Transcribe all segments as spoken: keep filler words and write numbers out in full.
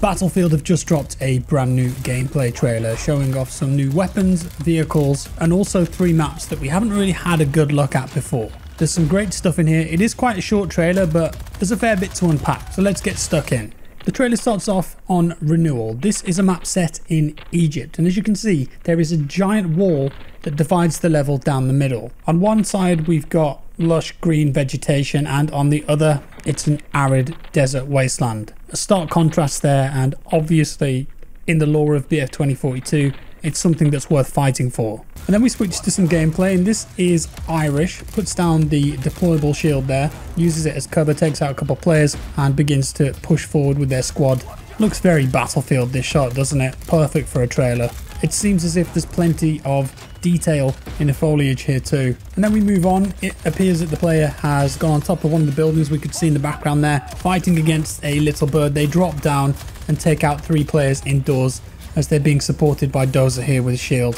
Battlefield have just dropped a brand new gameplay trailer showing off some new weapons, vehicles, and also three maps that we haven't really had a good look at before. There's some great stuff in here. It is quite a short trailer, but there's a fair bit to unpack, so let's get stuck in. The trailer starts off on Renewal. This is a map set in Egypt, and as you can see, there is a giant wall that divides the level down the middle. On one side, we've got lush green vegetation, and on the other, it's an arid desert wasteland. A stark contrast there, and obviously in the lore of B F twenty forty-two, it's something that's worth fighting for. And then we switch to some gameplay, and this is Irish. Puts down the deployable shield there, uses it as cover, takes out a couple of players, and begins to push forward with their squad. Looks very Battlefield, this shot, doesn't it? Perfect for a trailer. It seems as if there's plenty of detail in the foliage here too. And then we move on. It appears that the player has gone on top of one of the buildings we could see in the background there, fighting against a little bird. They drop down and take out three players indoors as they're being supported by Dozer here with a shield.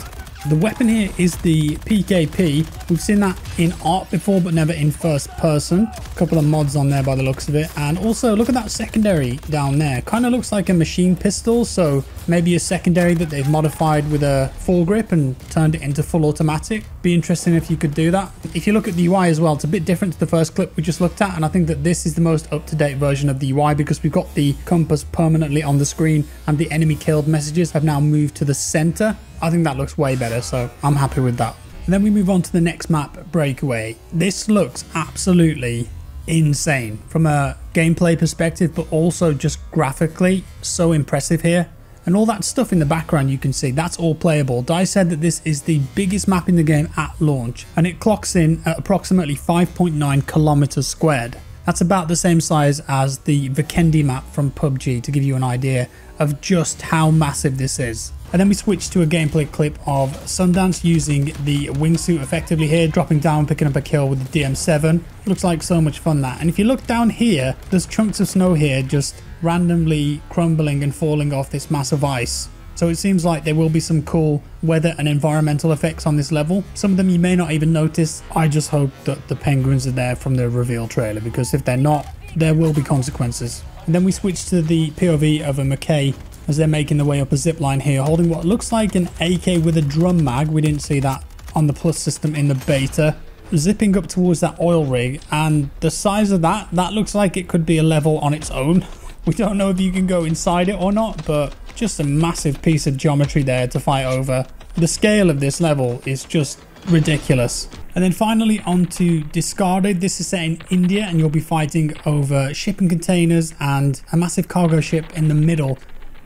The weapon here is the P K P. We've seen that in art before, but never in first person. A couple of mods on there by the looks of it. And also look at that secondary down there. Kind of looks like a machine pistol. So maybe a secondary that they've modified with a foregrip and turned it into full automatic. Be interesting if you could do that. If you look at the U I as well, it's a bit different to the first clip we just looked at. And I think that this is the most up-to-date version of the U I because we've got the compass permanently on the screen and the enemy killed messages have now moved to the center. I think that looks way better, so I'm happy with that. And then we move on to the next map, Breakaway. This looks absolutely insane from a gameplay perspective, but also just graphically so impressive here. And all that stuff in the background you can see, that's all playable. DICE said that this is the biggest map in the game at launch, and it clocks in at approximately five point nine kilometers squared. That's about the same size as the Vikendi map from P U B G, to give you an idea of just how massive this is. And then we switch to a gameplay clip of Sundance using the wingsuit effectively here, dropping down, picking up a kill with the D M seven. Looks like so much fun that. And if you look down here, there's chunks of snow here just randomly crumbling and falling off this massive ice. So it seems like there will be some cool weather and environmental effects on this level. Some of them you may not even notice. I just hope that the penguins are there from the reveal trailer, because if they're not, there will be consequences. And then we switch to the P O V of a McKay as they're making their way up a zip line here, holding what looks like an A K with a drum mag. We didn't see that on the plus system in the beta. Zipping up towards that oil rig, and the size of that, that looks like it could be a level on its own. We don't know if you can go inside it or not, but just a massive piece of geometry there to fight over. The scale of this level is just ridiculous. And then finally on to Discarded. This is set in India, and you'll be fighting over shipping containers and a massive cargo ship in the middle,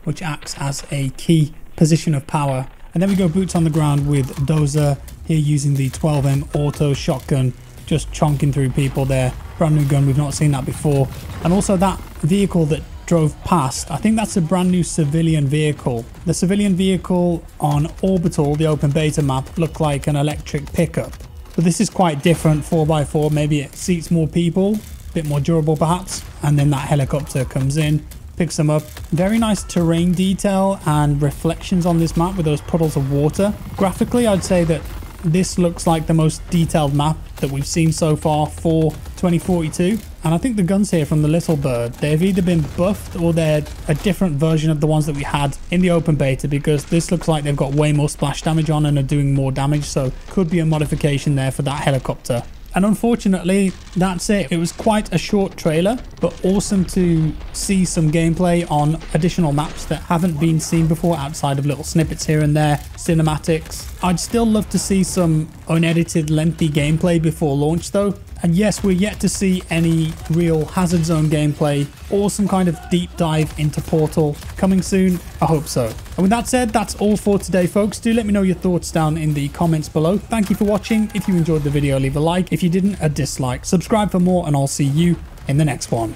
which acts as a key position of power. And then we go boots on the ground with Dozer here using the twelve M auto shotgun, just chonking through people there. Brand new gun, we've not seen that before. And also that vehicle that drove past, I think that's a brand new civilian vehicle. The civilian vehicle on Orbital, the open beta map, looked like an electric pickup. But this is quite different, four by four, maybe it seats more people, a bit more durable perhaps. And then that helicopter comes in, picks them up. Very nice terrain detail and reflections on this map with those puddles of water. Graphically, I'd say that this looks like the most detailed map that we've seen so far for twenty forty-two. And I think the guns here from the little bird, they've either been buffed or they're a different version of the ones that we had in the open beta, because this looks like they've got way more splash damage on and are doing more damage. So could be a modification there for that helicopter. And unfortunately, that's it. It was quite a short trailer, but awesome to see some gameplay on additional maps that haven't been seen before outside of little snippets here and there, cinematics. I'd still love to see some unedited, lengthy gameplay before launch though. And yes, we're yet to see any real Hazard Zone gameplay or some kind of deep dive into Portal. Coming soon, I hope so. And with that said, that's all for today, folks. Do let me know your thoughts down in the comments below. Thank you for watching. If you enjoyed the video, leave a like. If you didn't, a dislike. Subscribe for more, and I'll see you in the next one.